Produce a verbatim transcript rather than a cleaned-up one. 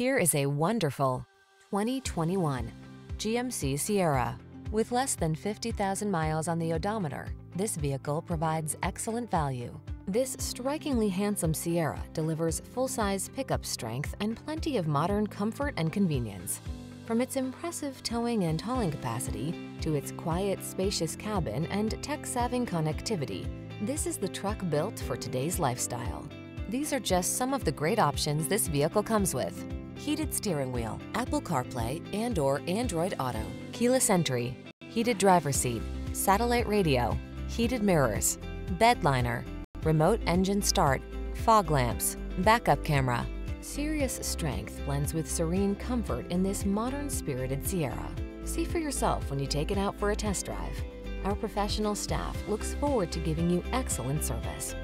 Here is a wonderful twenty twenty-one G M C Sierra. With less than fifty thousand miles on the odometer, this vehicle provides excellent value. This strikingly handsome Sierra delivers full-size pickup strength and plenty of modern comfort and convenience. From its impressive towing and hauling capacity to its quiet, spacious cabin and tech-savvy connectivity, this is the truck built for today's lifestyle. These are just some of the great options this vehicle comes with: heated steering wheel, Apple CarPlay and or Android Auto, keyless entry, heated driver's seat, satellite radio, heated mirrors, bed liner, remote engine start, fog lamps, backup camera. Serious strength blends with serene comfort in this modern spirited Sierra. See for yourself when you take it out for a test drive. Our professional staff looks forward to giving you excellent service.